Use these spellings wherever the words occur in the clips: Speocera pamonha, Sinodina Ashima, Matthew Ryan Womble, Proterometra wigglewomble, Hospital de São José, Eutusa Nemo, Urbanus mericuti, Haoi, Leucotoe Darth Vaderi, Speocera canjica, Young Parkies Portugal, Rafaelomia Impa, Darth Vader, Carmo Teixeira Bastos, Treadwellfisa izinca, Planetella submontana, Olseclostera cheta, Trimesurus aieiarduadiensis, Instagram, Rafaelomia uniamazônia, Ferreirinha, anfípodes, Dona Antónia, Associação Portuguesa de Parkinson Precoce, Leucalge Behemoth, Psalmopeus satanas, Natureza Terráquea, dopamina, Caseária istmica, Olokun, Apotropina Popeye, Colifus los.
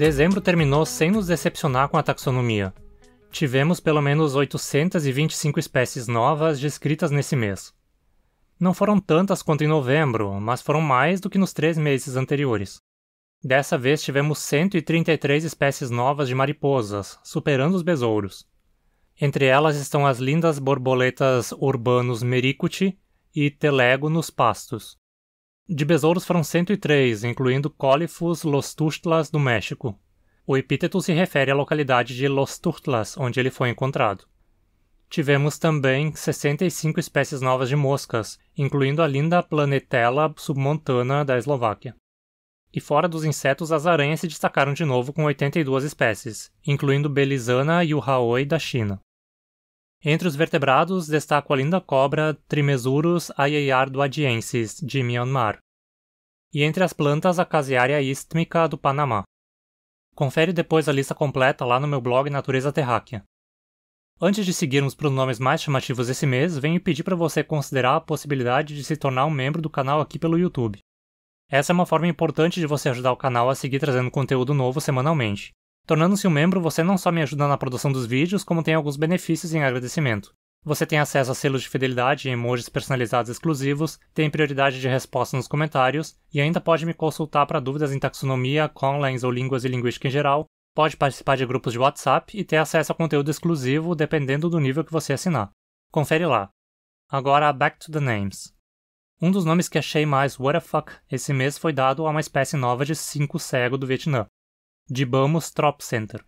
Dezembro terminou sem nos decepcionar com a taxonomia. Tivemos pelo menos 825 espécies novas descritas nesse mês. Não foram tantas quanto em novembro, mas foram mais do que nos 3 meses anteriores. Dessa vez tivemos 133 espécies novas de mariposas, superando os besouros. Entre elas estão as lindas borboletas Urbanus mericuti e Telegonus pastos. De besouros foram 103, incluindo Colifus los do México. O epíteto se refere à localidade de Los Turtlas, onde ele foi encontrado. Tivemos também 65 espécies novas de moscas, incluindo a linda Planetella submontana da Eslováquia. E fora dos insetos, as aranhas se destacaram de novo com 82 espécies, incluindo Belizana e o Haoi da China. Entre os vertebrados, destaco a linda cobra Trimesurus aieiarduadiensis, de Myanmar. E entre as plantas, a Caseária istmica do Panamá. Confere depois a lista completa lá no meu blog Natureza Terráquea. Antes de seguirmos para os nomes mais chamativos desse mês, venho pedir para você considerar a possibilidade de se tornar um membro do canal aqui pelo YouTube. Essa é uma forma importante de você ajudar o canal a seguir trazendo conteúdo novo semanalmente. Tornando-se um membro, você não só me ajuda na produção dos vídeos, como tem alguns benefícios em agradecimento. Você tem acesso a selos de fidelidade e emojis personalizados exclusivos, tem prioridade de resposta nos comentários, e ainda pode me consultar para dúvidas em taxonomia, conlens ou línguas e linguística em geral, pode participar de grupos de WhatsApp e ter acesso a conteúdo exclusivo dependendo do nível que você assinar. Confere lá. Agora, back to the names. Um dos nomes que achei mais what the fuck esse mês foi dado a uma espécie nova de 5 cego do Vietnã, de Bamos Trop Center.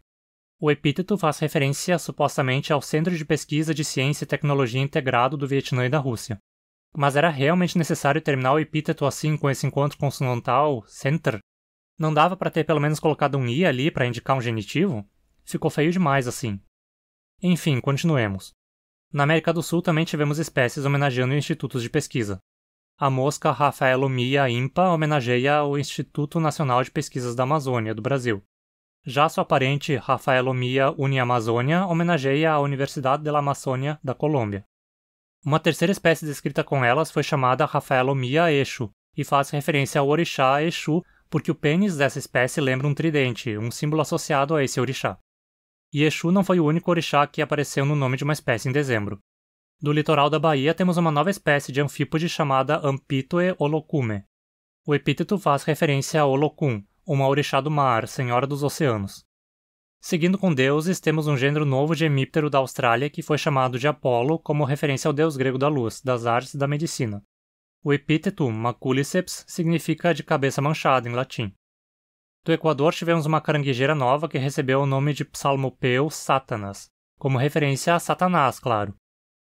O epíteto faz referência supostamente ao Centro de Pesquisa de Ciência e Tecnologia Integrado do Vietnã e da Rússia. Mas era realmente necessário terminar o epíteto assim com esse encontro consonantal, center? Não dava para ter pelo menos colocado um i ali para indicar um genitivo? Ficou feio demais assim. Enfim, continuemos. Na América do Sul também tivemos espécies homenageando institutos de pesquisa. A mosca Rafaelomia Impa homenageia o Instituto Nacional de Pesquisas da Amazônia, do Brasil. Já sua parente Rafaelomia uniamazônia homenageia a Universidade de la Amazônia, da Colômbia. Uma terceira espécie descrita com elas foi chamada Rafaelomia Exu, e faz referência ao orixá Exu, porque o pênis dessa espécie lembra um tridente, um símbolo associado a esse orixá. E Exu não foi o único orixá que apareceu no nome de uma espécie em dezembro. Do litoral da Bahia temos uma nova espécie de anfípode chamada Ampítoe olocume. O epíteto faz referência a Olokun, uma orixá do mar, senhora dos oceanos. Seguindo com deuses, temos um gênero novo de hemíptero da Austrália que foi chamado de Apolo como referência ao deus grego da luz, das artes e da medicina. O epíteto maculiceps significa de cabeça manchada em latim. Do Equador tivemos uma caranguejeira nova que recebeu o nome de Psalmopeus satanas, como referência a Satanás, claro.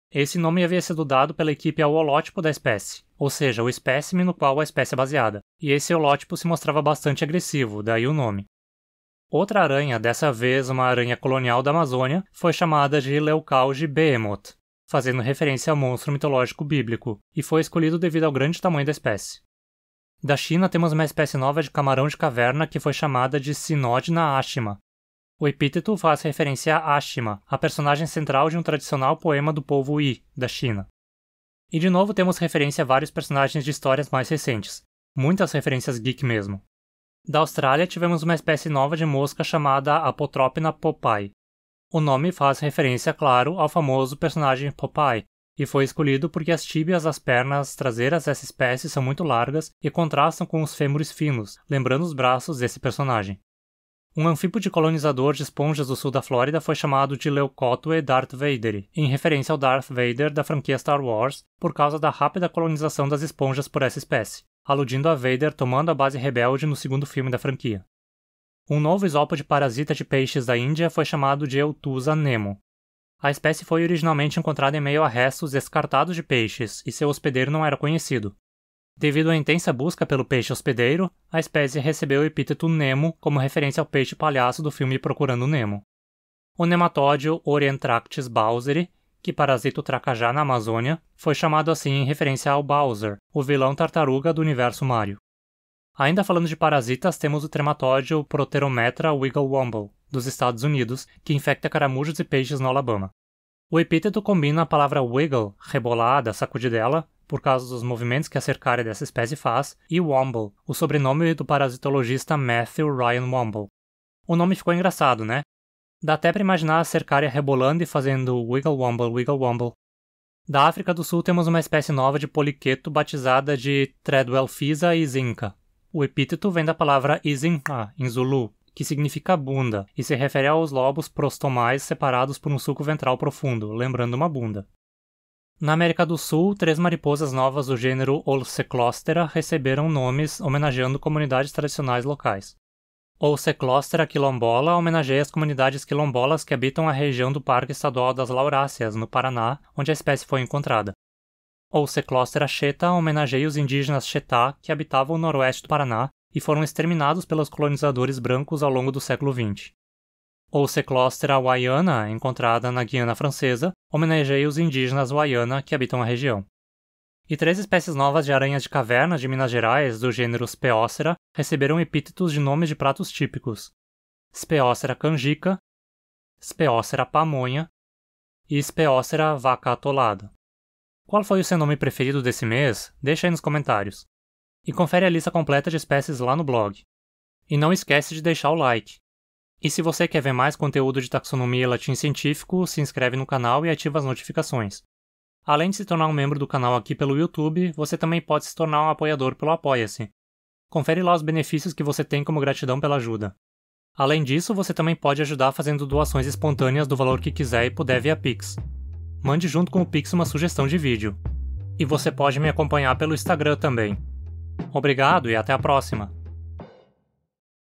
Esse nome havia sido dado pela equipe ao holótipo da espécie, ou seja, o espécime no qual a espécie é baseada, e esse holótipo se mostrava bastante agressivo, daí o nome. Outra aranha, dessa vez uma aranha colonial da Amazônia, foi chamada de Leucalge Behemoth, fazendo referência ao monstro mitológico bíblico, e foi escolhido devido ao grande tamanho da espécie. Da China temos uma espécie nova de camarão de caverna que foi chamada de Sinodina Ashima. O epíteto faz referência a Ashima, a personagem central de um tradicional poema do povo Yi, da China. E de novo temos referência a vários personagens de histórias mais recentes. Muitas referências geek mesmo. Da Austrália tivemos uma espécie nova de mosca chamada Apotropina Popeye. O nome faz referência, claro, ao famoso personagem Popeye, e foi escolhido porque as tíbias e as pernas traseiras dessa espécie são muito largas e contrastam com os fêmures finos, lembrando os braços desse personagem. Um anfípode colonizador de esponjas do sul da Flórida foi chamado de Leucotoe Darth Vaderi, em referência ao Darth Vader da franquia Star Wars, por causa da rápida colonização das esponjas por essa espécie, aludindo a Vader tomando a base rebelde no segundo filme da franquia. Um novo isópode parasita de peixes da Índia foi chamado de Eutusa Nemo. A espécie foi originalmente encontrada em meio a restos descartados de peixes, e seu hospedeiro não era conhecido. Devido à intensa busca pelo peixe hospedeiro, a espécie recebeu o epíteto Nemo como referência ao peixe palhaço do filme Procurando Nemo. O nematóide Orientractis bowseri, que parasita o tracajá na Amazônia, foi chamado assim em referência ao Bowser, o vilão tartaruga do universo Mario. Ainda falando de parasitas, temos o trematóide Proterometra wigglewomble, dos Estados Unidos, que infecta caramujos e peixes no Alabama. O epíteto combina a palavra wiggle, rebolada, sacudidela, por causa dos movimentos que a cercária dessa espécie faz, e Womble, o sobrenome do parasitologista Matthew Ryan Womble. O nome ficou engraçado, né? Dá até pra imaginar a cercária rebolando e fazendo wigglewomble, wigglewomble. Da África do Sul temos uma espécie nova de poliqueto batizada de Treadwellfisa izinca. O epíteto vem da palavra izinca, em Zulu, que significa bunda, e se refere aos lobos prostomais separados por um sulco ventral profundo, lembrando uma bunda. Na América do Sul, 3 mariposas novas do gênero Olseclostera receberam nomes homenageando comunidades tradicionais locais. Olseclostera quilombola homenageia as comunidades quilombolas que habitam a região do Parque Estadual das Lauráceas, no Paraná, onde a espécie foi encontrada. Olseclostera cheta homenageia os indígenas Chetá que habitavam o noroeste do Paraná e foram exterminados pelos colonizadores brancos ao longo do século XX. Olseclostera waiana, encontrada na Guiana Francesa, homenageia os indígenas waiana que habitam a região. E 3 espécies novas de aranhas de caverna de Minas Gerais, do gênero Speocera, receberam epítetos de nomes de pratos típicos: Speocera canjica, Speocera pamonha e Speocera vaca atolada. Qual foi o seu nome preferido desse mês? Deixa aí nos comentários. E confere a lista completa de espécies lá no blog. E não esquece de deixar o like. E se você quer ver mais conteúdo de taxonomia e latim científico, se inscreve no canal e ativa as notificações. Além de se tornar um membro do canal aqui pelo YouTube, você também pode se tornar um apoiador pelo Apoia-se. Confere lá os benefícios que você tem como gratidão pela ajuda. Além disso, você também pode ajudar fazendo doações espontâneas do valor que quiser e puder via Pix. Mande junto com o Pix uma sugestão de vídeo. E você pode me acompanhar pelo Instagram também. Obrigado e até a próxima!